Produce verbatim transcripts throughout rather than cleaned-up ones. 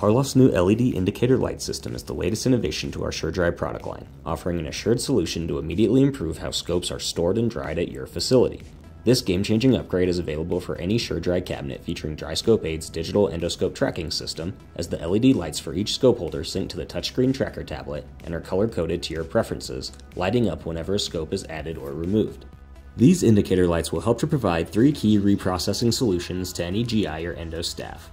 Harloff's new L E D indicator light system is the latest innovation to our SureDry product line, offering an assured solution to immediately improve how scopes are stored and dried at your facility. This game-changing upgrade is available for any SureDry cabinet featuring Dri-Scope Aid's digital endoscope tracking system, as the L E D lights for each scope holder sync to the touchscreen tracker tablet and are color-coded to your preferences, lighting up whenever a scope is added or removed. These indicator lights will help to provide three key reprocessing solutions to any G I or endo staff.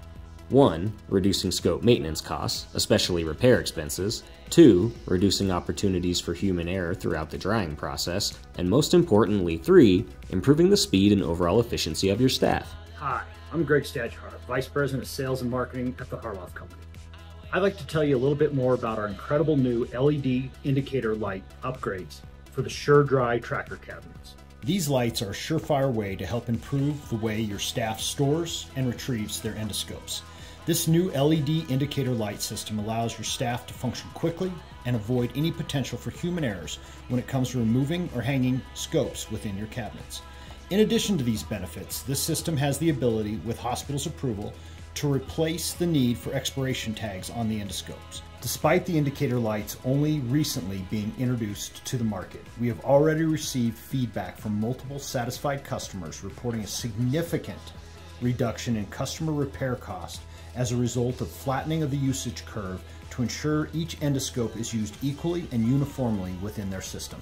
one. Reducing scope maintenance costs, especially repair expenses. two. Reducing opportunities for human error throughout the drying process. And most importantly, three. Improving the speed and overall efficiency of your staff. Hi, I'm Greg Stadler, Vice President of Sales and Marketing at the Harloff Company. I'd like to tell you a little bit more about our incredible new L E D indicator light upgrades for the SureDry tracker cabinets. These lights are a surefire way to help improve the way your staff stores and retrieves their endoscopes. This new L E D indicator light system allows your staff to function quickly and avoid any potential for human errors when it comes to removing or hanging scopes within your cabinets. In addition to these benefits, this system has the ability, with hospitals' approval, to replace the need for expiration tags on the endoscopes. Despite the indicator lights only recently being introduced to the market, we have already received feedback from multiple satisfied customers reporting a significant reduction in customer repair cost as a result of flattening of the usage curve to ensure each endoscope is used equally and uniformly within their system.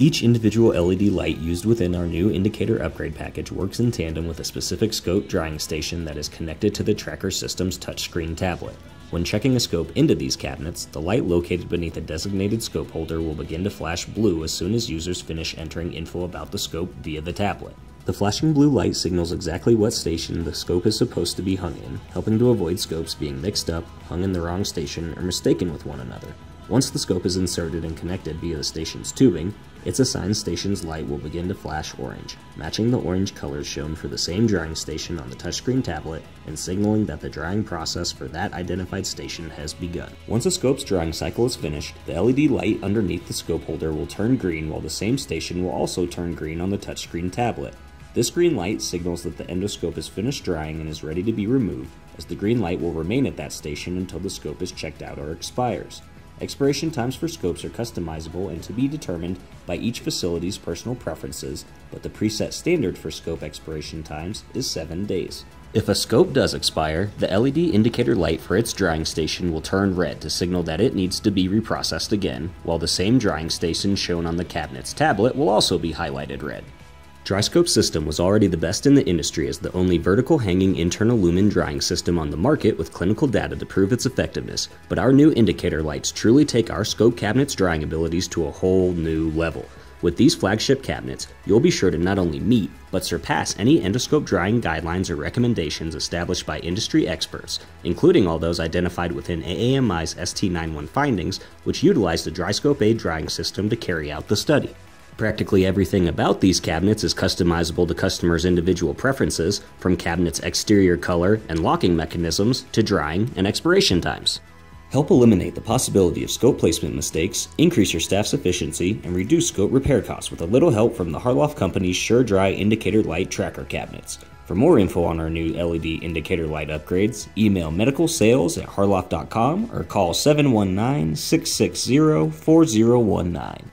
Each individual L E D light used within our new indicator upgrade package works in tandem with a specific scope drying station that is connected to the tracker system's touchscreen tablet. When checking a scope into these cabinets, the light located beneath a designated scope holder will begin to flash blue as soon as users finish entering info about the scope via the tablet. The flashing blue light signals exactly what station the scope is supposed to be hung in, helping to avoid scopes being mixed up, hung in the wrong station, or mistaken with one another. Once the scope is inserted and connected via the station's tubing, its assigned station's light will begin to flash orange, matching the orange colors shown for the same drying station on the touchscreen tablet and signaling that the drying process for that identified station has begun. Once a scope's drying cycle is finished, the L E D light underneath the scope holder will turn green, while the same station will also turn green on the touchscreen tablet. This green light signals that the endoscope is finished drying and is ready to be removed, as the green light will remain at that station until the scope is checked out or expires. Expiration times for scopes are customizable and to be determined by each facility's personal preferences, but the preset standard for scope expiration times is seven days. If a scope does expire, the L E D indicator light for its drying station will turn red to signal that it needs to be reprocessed again, while the same drying station shown on the cabinet's tablet will also be highlighted red. Dri-Scope's system was already the best in the industry as the only vertical hanging internal lumen drying system on the market with clinical data to prove its effectiveness, but our new indicator lights truly take our scope cabinet's drying abilities to a whole new level. With these flagship cabinets, you'll be sure to not only meet, but surpass any endoscope drying guidelines or recommendations established by industry experts, including all those identified within A A M I's S T ninety-one findings, which utilized the Dri-Scope Aid drying system to carry out the study. Practically everything about these cabinets is customizable to customers' individual preferences, from cabinets' exterior color and locking mechanisms to drying and expiration times. Help eliminate the possibility of scope placement mistakes, increase your staff's efficiency, and reduce scope repair costs with a little help from the Harloff Company's SureDry Indicator Light Tracker Cabinets. For more info on our new L E D indicator light upgrades, email medicalsales at harloff dot com or call seven one nine, six six zero, four zero one nine.